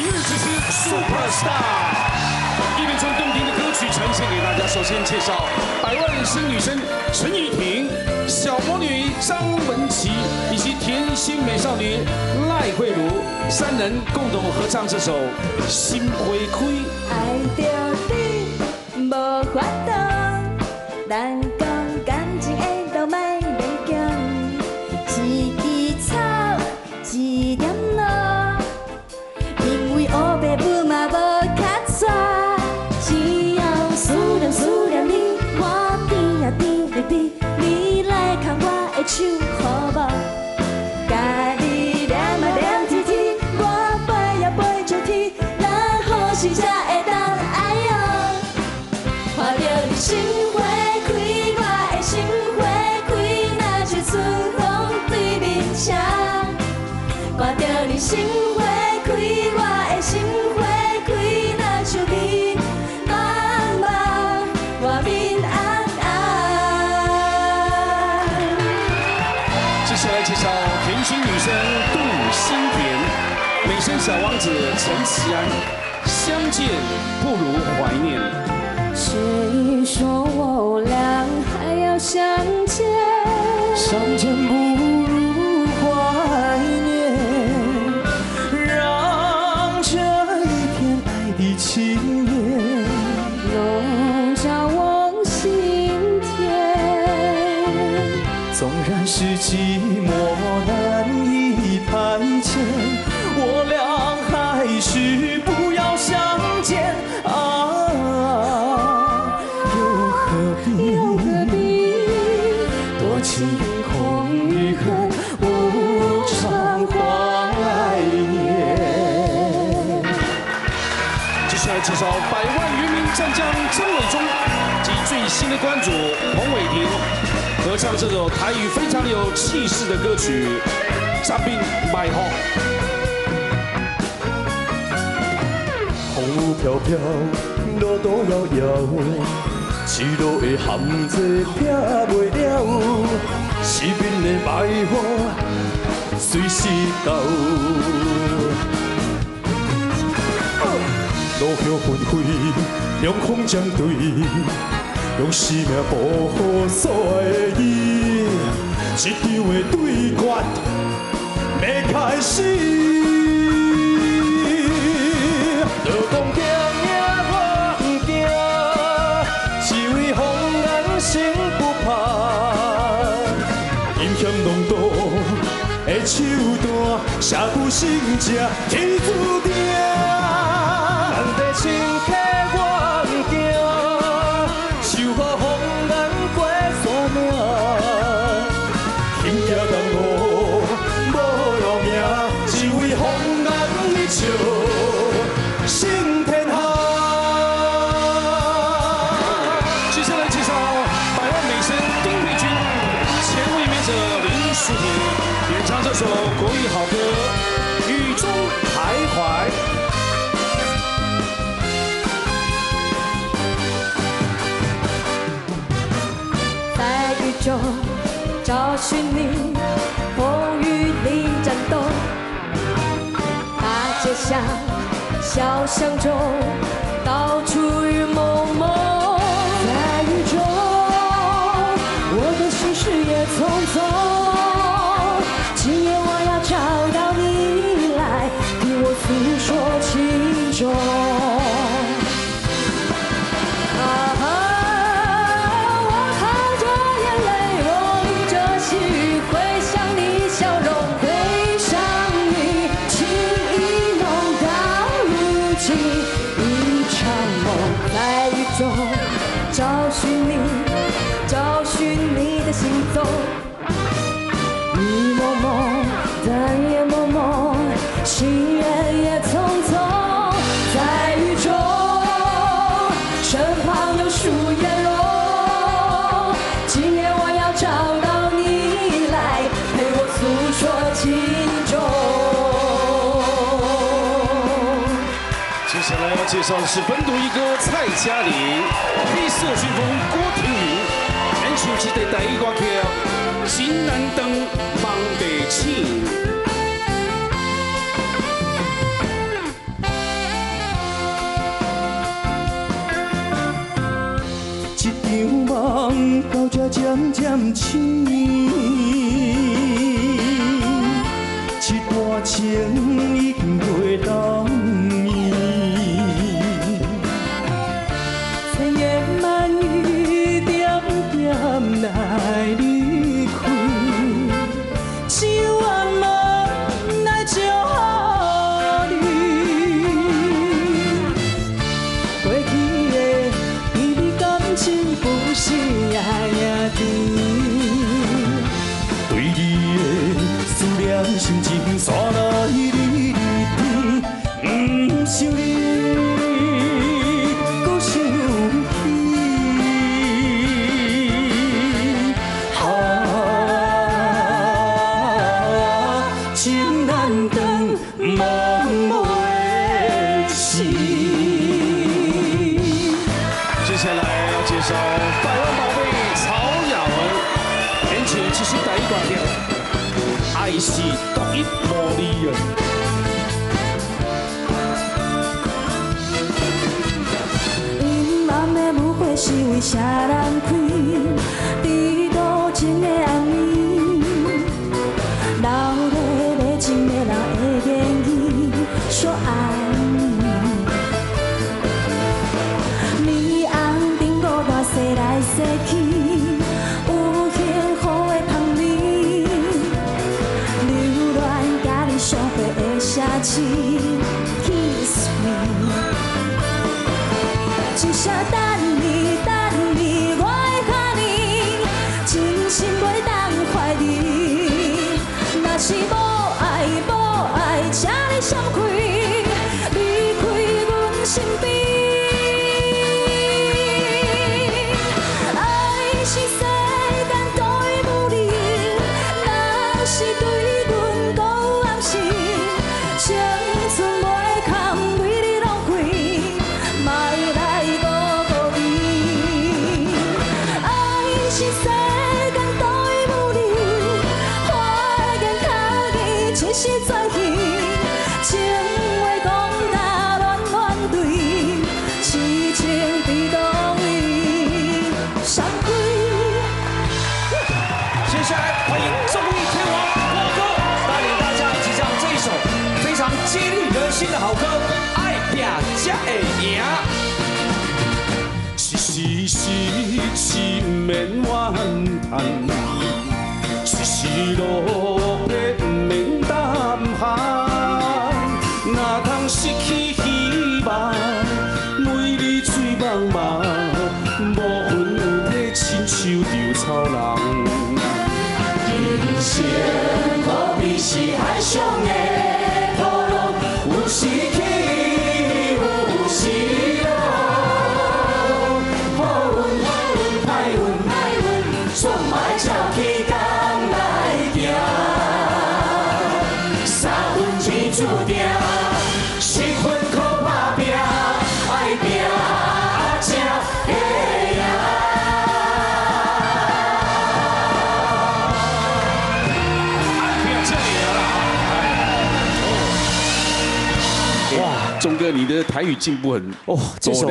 明日之星 SuperStar。 一连串动听的歌曲呈现给大家。首先介绍百万新女生陈雨婷、小魔女张文琪以及甜心美少女赖慧茹三人共同合唱这首《心花开》。爱着你无法度，咱讲感情的路莫勉强，一枝草，一点露，因为黑白无嘛无卡纸，只要思念思念你，我甜啊甜蜜蜜，你来牵我的手好无？ 看到你心花开，我的心花开，若像面茫茫，我面暗暗。接下来介绍甜心女生杜心田、美声小王子陈其安，相见不如怀念。谁说我俩还要相见？相见不如怀念。 情缘笼罩我心田，纵然是寂寞难以排遣，我俩还是不要相见啊！又何必多情与空与恨无常怀念。 介绍百万渔民战将曾伟忠及最新的关主彭伟霆合唱这首台语非常有气势的歌曲《三兵卖吼》。风雨飘飘，路途遥遥，一路的含济拼袂了，失眠的卖吼随时到。 路向纷飞，凉风针对，用生命保护所爱的伊，一场的对决要开始。就讲行也我唔行，只为防人心不怕。阴险浪荡的手段，社不成者天注定。 情客我唔惊，受苦方咱过山命。行行江湖无路名，只为防咱一笑胜天下。接下来介绍百万美声丁佩君、前卫美者林淑婷演唱这首国语好歌《雨中徘徊》。 找寻你，风雨里战斗。大街上、小巷中，到处雨蒙蒙。在雨中，我的心事也匆匆。今夜我要找到你来，听我诉说情衷。 找寻你的行踪，雨蒙蒙，但也蒙蒙，行人也匆匆，在雨中，身旁有树叶浓。今夜我要找到你来，陪我诉说情衷。接下来要介绍的是本土一哥蔡嘉玲，黑色旋风郭婷宜。 唱起的台语歌曲《情难断，梦未醒》。到这渐渐痴，一段情已经袂当圆。千言万语点点来离开，只愿梦来照你。过去的甜蜜感情不是夜夜甜，对你的思念心情煞来日日甜，想你。 是独一无二的。阴暗的舞会是为啥人开？在多情的暗暝，流泪迷情的人的言语，说爱你。霓虹灯光我洗来洗去。 上回的城市 ，Kiss me， 一声等你，等你，我的哈你，真心袂当怀疑。若是无爱，无爱，请你闪开，离开阮身边。 新的好歌，爱拼才会赢。是时时是毋免怨叹，是时落泪毋免胆寒。哪通失去希望？每日醉茫茫，无魂有体，亲像稻草人。人生何必是海上的？ 有时起，有时落，好运、歹运、歹运、歹运，总莫照起工来行。三分天注定，七分靠打拼，爱拼才会赢。爱拼才会赢啦！哇，钟哥，你的台语进步很多，哦，这首。